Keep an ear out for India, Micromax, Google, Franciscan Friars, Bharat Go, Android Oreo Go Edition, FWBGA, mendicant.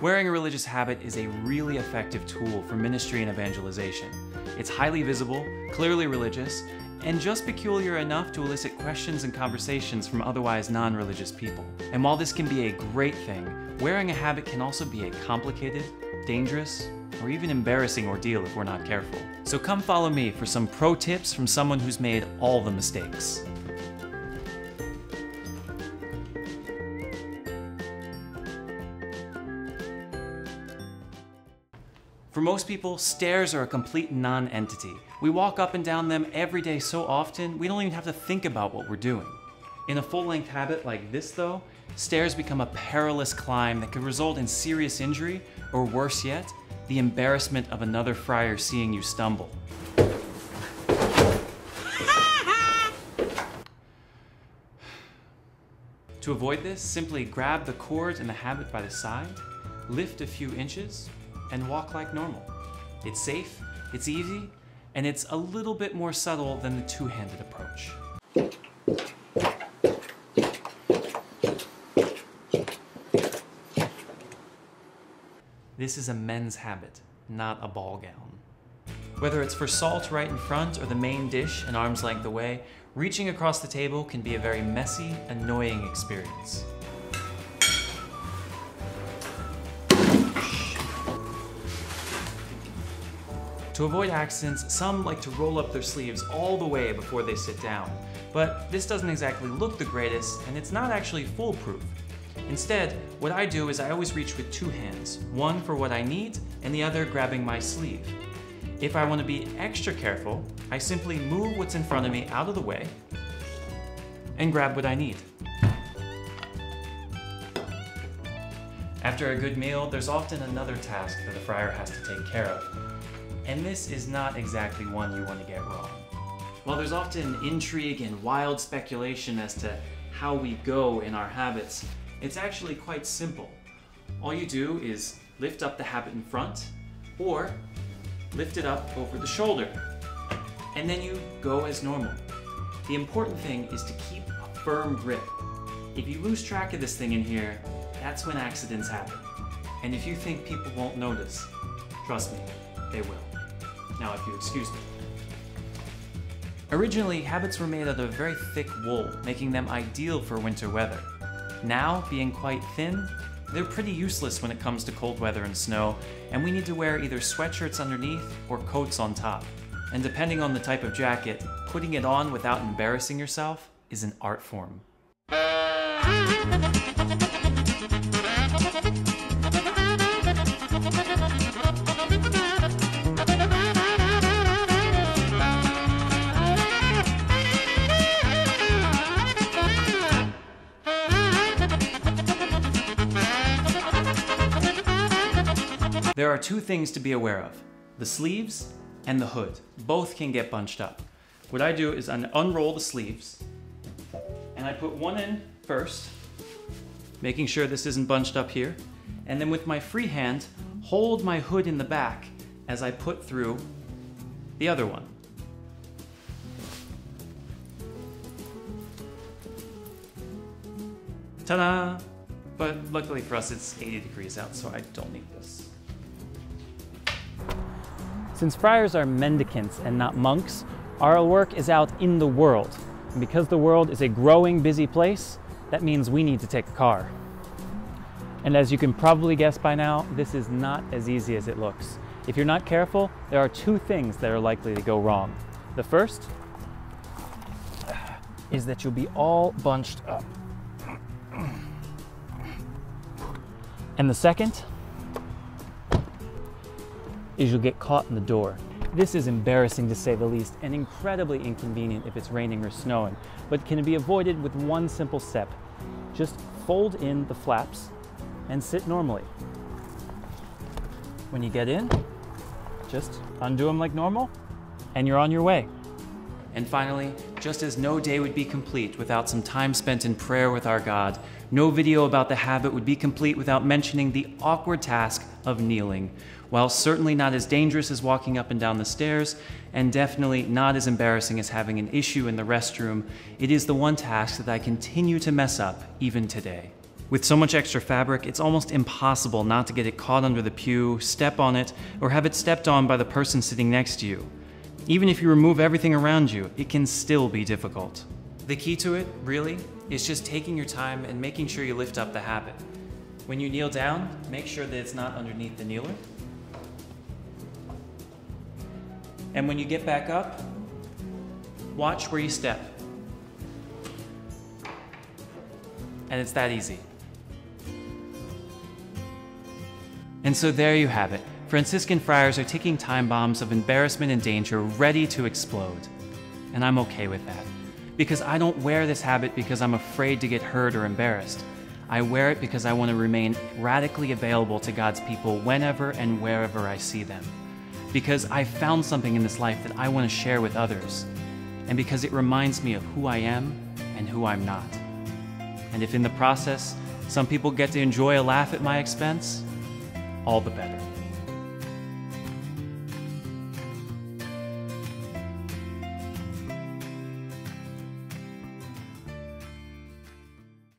Wearing a religious habit is a really effective tool for ministry and evangelization. It's highly visible, clearly religious, and just peculiar enough to elicit questions and conversations from otherwise non-religious people. And while this can be a great thing, wearing a habit can also be a complicated, dangerous, or even embarrassing ordeal if we're not careful. So come follow me for some pro tips from someone who's made all the mistakes. For most people, stairs are a complete non-entity. We walk up and down them every day so often, we don't even have to think about what we're doing. In a full-length habit like this though, stairs become a perilous climb that could result in serious injury, or worse yet, the embarrassment of another friar seeing you stumble. To avoid this, simply grab the cord and the habit by the side, lift a few inches, and walk like normal. It's safe, it's easy, and it's a little bit more subtle than the two-handed approach. This is a men's habit, not a ball gown. Whether it's for salt right in front or the main dish an arm's length away, reaching across the table can be a very messy, annoying experience. To avoid accidents, some like to roll up their sleeves all the way before they sit down, but this doesn't exactly look the greatest, and it's not actually foolproof. Instead, what I do is I always reach with two hands, one for what I need, and the other grabbing my sleeve. If I want to be extra careful, I simply move what's in front of me out of the way and grab what I need. After a good meal, there's often another task that the friar has to take care of. And this is not exactly one you want to get wrong. While there's often intrigue and wild speculation as to how we go in our habits, it's actually quite simple. All you do is lift up the habit in front, or lift it up over the shoulder, and then you go as normal. The important thing is to keep a firm grip. If you lose track of this thing in here, that's when accidents happen. And if you think people won't notice, trust me, they will. Now, if you excuse me. Originally, habits were made out of very thick wool, making them ideal for winter weather. Now, being quite thin, they're pretty useless when it comes to cold weather and snow, and we need to wear either sweatshirts underneath or coats on top. And depending on the type of jacket, putting it on without embarrassing yourself is an art form. There are two things to be aware of, the sleeves and the hood. Both can get bunched up. What I do is I unroll the sleeves and I put one in first, making sure this isn't bunched up here. And then with my free hand, hold my hood in the back as I put through the other one. Ta-da! But luckily for us, it's 80 degrees out, so I don't need this. Since friars are mendicants and not monks, our work is out in the world. And because the world is a growing, busy place, that means we need to take a car. And as you can probably guess by now, this is not as easy as it looks. If you're not careful, there are two things that are likely to go wrong. The first is that you'll be all bunched up. And the second is you'll get caught in the door. This is embarrassing to say the least and incredibly inconvenient if it's raining or snowing, but can be avoided with one simple step. Just fold in the flaps and sit normally. When you get in, just undo them like normal and you're on your way. And finally, just as no day would be complete without some time spent in prayer with our God, no video about the habit would be complete without mentioning the awkward task of kneeling. While certainly not as dangerous as walking up and down the stairs, and definitely not as embarrassing as having an issue in the restroom, it is the one task that I continue to mess up even today. With so much extra fabric, it's almost impossible not to get it caught under the pew, step on it, or have it stepped on by the person sitting next to you. Even if you remove everything around you, it can still be difficult. The key to it, really, is just taking your time and making sure you lift up the habit. When you kneel down, make sure that it's not underneath the kneeler. And when you get back up, watch where you step. And it's that easy. And so there you have it. Franciscan friars are ticking time bombs of embarrassment and danger ready to explode. And I'm okay with that. Because I don't wear this habit because I'm afraid to get hurt or embarrassed. I wear it because I want to remain radically available to God's people whenever and wherever I see them. Because I found something in this life that I want to share with others. And because it reminds me of who I am and who I'm not. And if in the process, some people get to enjoy a laugh at my expense, all the better.